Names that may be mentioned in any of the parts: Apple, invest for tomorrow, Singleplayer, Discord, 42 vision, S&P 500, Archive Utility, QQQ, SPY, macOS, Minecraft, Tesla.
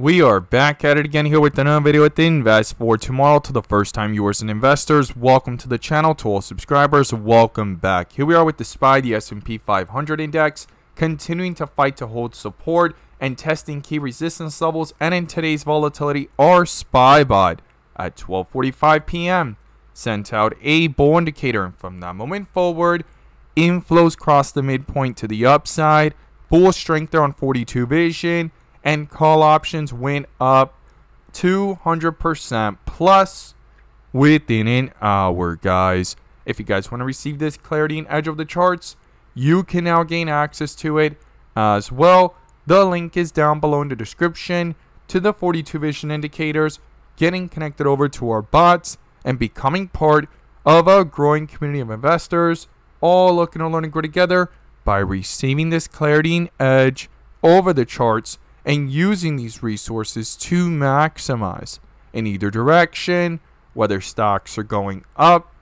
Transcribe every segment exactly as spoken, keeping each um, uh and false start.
We are back at it again here with another video at the Invest for Tomorrow. To the first time viewers and investors, welcome to the channel. To all subscribers, welcome back. Here we are with the S P Y, the S and P five hundred index, continuing to fight to hold support and testing key resistance levels. And in today's volatility, our S P Y bot at twelve forty-five p m sent out a bull indicator, and from that moment forward, inflows crossed the midpoint to the upside. Bull strength there on forty-two vision. And call options went up two hundred percent plus within an hour, guys. If you guys want to receive this clarity and edge of the charts, you can now gain access to it as well. The link is down below in the description to the forty-two vision indicators, getting connected over to our bots and becoming part of a growing community of investors, all looking to learn and grow together by receiving this clarity and edge over the charts and using these resources to maximize in either direction, whether stocks are going up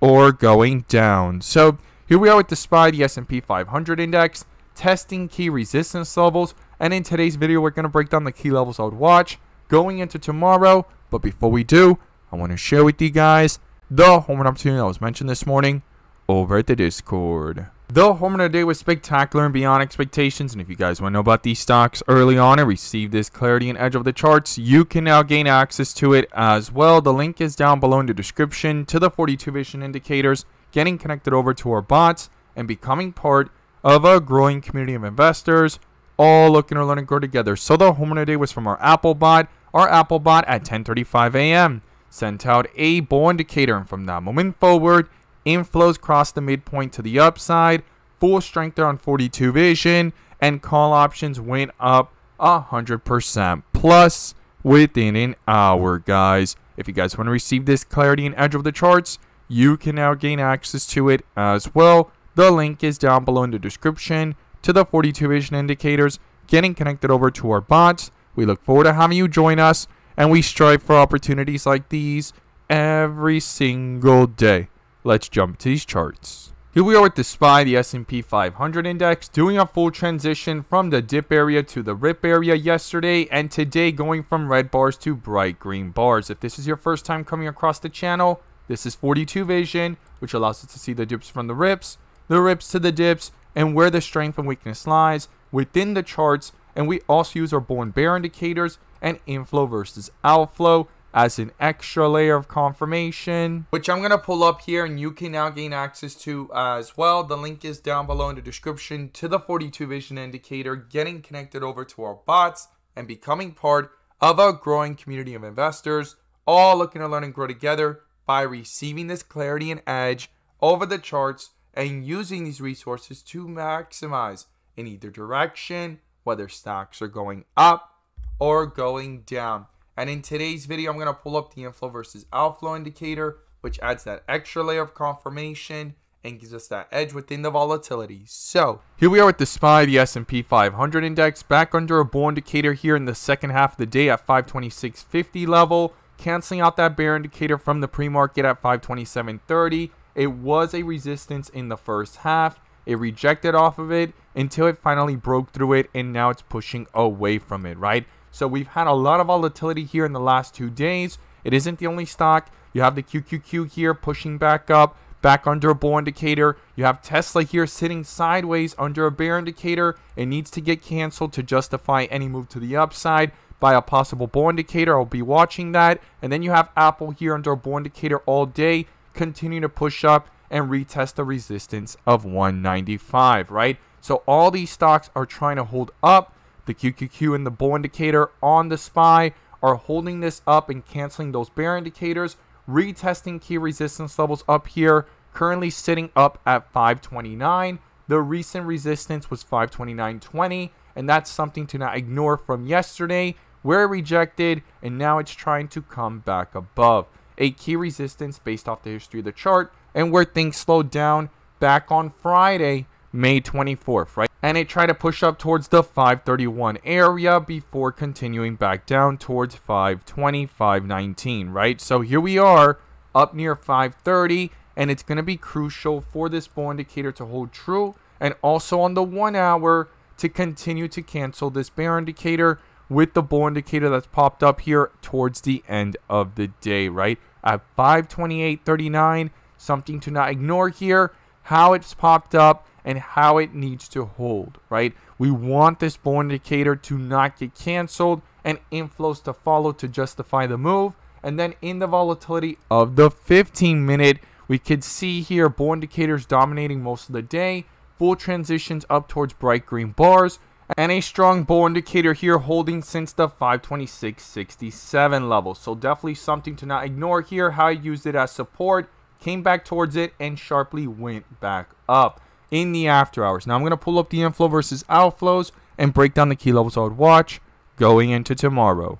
or going down. So here we are with the S P Y, the S and P five hundred index, testing key resistance levels. And in today's video, we're going to break down the key levels I would watch going into tomorrow. But before we do, I want to share with you guys the home run opportunity that was mentioned this morning over at the Discord. The home run of the day was spectacular and beyond expectations, and if you guys want to know about these stocks early on and receive this clarity and edge of the charts, you can now gain access to it as well. The link is down below in the description to the forty-two vision indicators, getting connected over to our bots and becoming part of a growing community of investors, all looking to learn and grow together. So the home run of the day was from our Apple bot. Our Apple bot at ten thirty-five a m sent out a bull indicator, and from that moment forward, inflows crossed the midpoint to the upside. Full strength there on forty-two vision, and call options went up one hundred percent plus within an hour, guys. If you guys want to receive this clarity and edge of the charts, you can now gain access to it as well. The link is down below in the description to the forty-two vision indicators, getting connected over to our bots. We look forward to having you join us, and we strive for opportunities like these every single day. Let's jump to these charts. Here we are with the S P Y, the S and P five hundred index, doing a full transition from the dip area to the rip area yesterday, and today going from red bars to bright green bars. If this is your first time coming across the channel, this is forty-two vision, which allows us to see the dips from the rips, the rips to the dips, and where the strength and weakness lies within the charts. And we also use our bull and bear indicators and inflow versus outflow as an extra layer of confirmation, which I'm going to pull up here and you can now gain access to as well. The link is down below in the description to the forty-two vision indicator, getting connected over to our bots and becoming part of a growing community of investors, all looking to learn and grow together by receiving this clarity and edge over the charts and using these resources to maximize in either direction, whether stocks are going up or going down. And in today's video, I'm going to pull up the inflow versus outflow indicator, which adds that extra layer of confirmation and gives us that edge within the volatility. So here we are with the S P Y, the S and P five hundred index, back under a bull indicator here in the second half of the day at five twenty-six fifty level, canceling out that bear indicator from the pre-market at five twenty-seven thirty. It was a resistance in the first half. It rejected off of it until it finally broke through it, and now it's pushing away from it, right? So we've had a lot of volatility here in the last two days. It isn't the only stock. You have the Q Q Q here pushing back up, back under a bull indicator. You have Tesla here sitting sideways under a bear indicator. It needs to get canceled to justify any move to the upside by a possible bull indicator. I'll be watching that. And then you have Apple here under a bull indicator all day, continue to push up and retest the resistance of one ninety-five, right? So all these stocks are trying to hold up. The Q Q Q and the bull indicator on the S P Y are holding this up and canceling those bear indicators, retesting key resistance levels up here, currently sitting up at five twenty-nine. The recent resistance was five twenty-nine twenty, and that's something to not ignore from yesterday, where it rejected, and now it's trying to come back above. A key resistance based off the history of the chart, and where things slowed down back on Friday, May twenty-fourth, right? And it tried to push up towards the five thirty-one area before continuing back down towards five twenty, five nineteen, right? So here we are up near five thirty, and it's going to be crucial for this bull indicator to hold true, and also on the one hour to continue to cancel this bear indicator, with the bull indicator that's popped up here towards the end of the day, right? At five twenty-eight thirty-nine, something to not ignore here, how it's popped up and how it needs to hold, right? We want this bull indicator to not get canceled and inflows to follow to justify the move. And then in the volatility of the fifteen minute, we could see here bull indicators dominating most of the day, full transitions up towards bright green bars, and a strong bull indicator here holding since the five twenty-six sixty-seven level. So definitely something to not ignore here, how I used it as support, came back towards it, and sharply went back up in the after hours. Now I'm going to pull up the inflow versus outflows and break down the key levels I would watch going into tomorrow.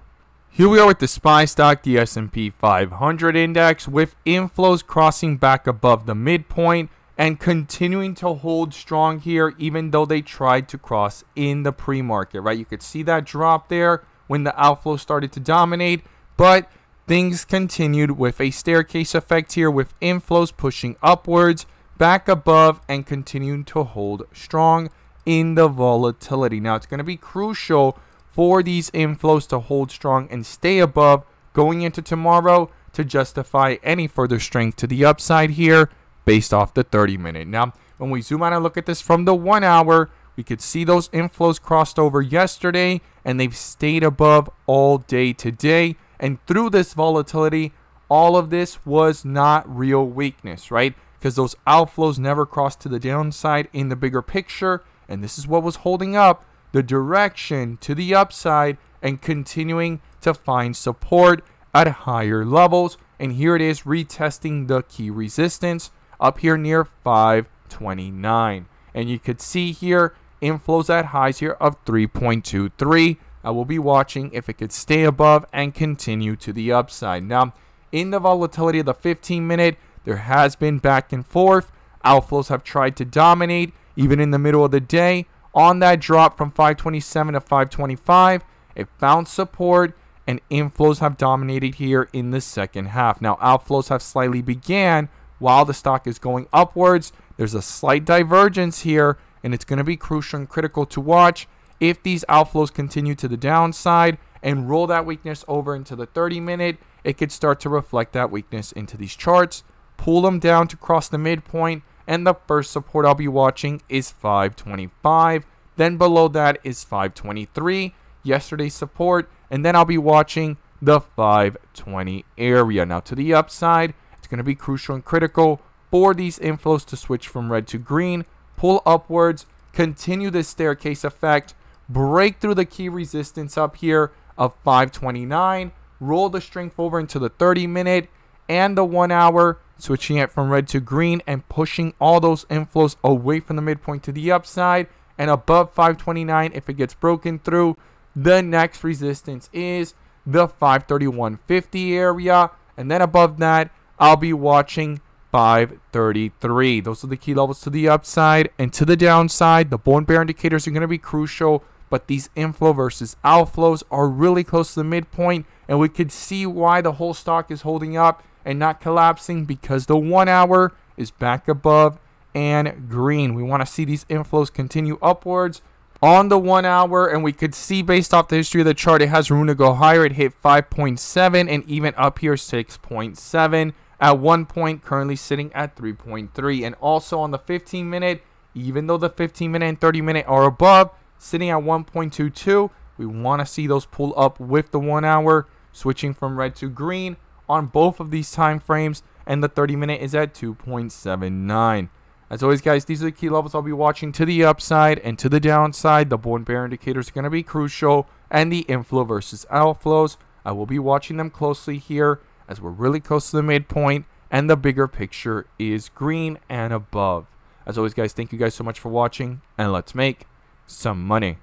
Here we are with the S P Y stock, the S and P five hundred index, with inflows crossing back above the midpoint and continuing to hold strong here, even though they tried to cross in the pre-market, right? You could see that drop there when the outflow started to dominate, but things continued with a staircase effect here, with inflows pushing upwards, back above, and continuing to hold strong in the volatility. Now, it's going to be crucial for these inflows to hold strong and stay above going into tomorrow to justify any further strength to the upside here based off the thirty minute. Now, when we zoom out and look at this from the one hour, we could see those inflows crossed over yesterday and they've stayed above all day today. And through this volatility, all of this was not real weakness, right? Because those outflows never crossed to the downside in the bigger picture. And this is what was holding up the direction to the upside and continuing to find support at higher levels. And here it is retesting the key resistance up here near five twenty-nine. And you could see here inflows at highs here of three point two three. I will be watching if it could stay above and continue to the upside. Now, in the volatility of the fifteen minute, there has been back and forth. Outflows have tried to dominate even in the middle of the day. On that drop from five twenty-seven to five twenty-five, it found support and inflows have dominated here in the second half. Now, outflows have slightly began while the stock is going upwards. There's a slight divergence here, and it's going to be crucial and critical to watch if these outflows continue to the downside and roll that weakness over into the thirty minute. It could start to reflect that weakness into these charts, pull them down to cross the midpoint. And the first support I'll be watching is five twenty-five. Then below that is five twenty-three, yesterday's support. And then I'll be watching the five twenty area. Now, to the upside, it's going to be crucial and critical for these inflows to switch from red to green, pull upwards, continue this staircase effect, break through the key resistance up here of five twenty-nine, roll the strength over into the thirty minute and the one hour, switching it from red to green and pushing all those inflows away from the midpoint to the upside. And above five twenty-nine, if it gets broken through, the next resistance is the five thirty-one fifty area. And then above that, I'll be watching five thirty-three. Those are the key levels to the upside and to the downside. The bull and bear indicators are going to be crucial, but these inflow versus outflows are really close to the midpoint. And we could see why the whole stock is holding up and not collapsing, because the one hour is back above and green. We want to see these inflows continue upwards on the one hour. And we could see, based off the history of the chart, it has room to go higher. It hit five point seven and even up here six point seven at one point, currently sitting at three point three. And also on the fifteen minute, even though the fifteen minute and thirty minute are above, sitting at one point two two, we want to see those pull up with the one hour, switching from red to green on both of these time frames, and the thirty minute is at two point seven nine. As always, guys, these are the key levels I'll be watching to the upside and to the downside. The bull and bear indicators are going to be crucial, and the inflow versus outflows, I will be watching them closely here as we're really close to the midpoint and the bigger picture is green and above. As always, guys, thank you guys so much for watching, and let's make some money.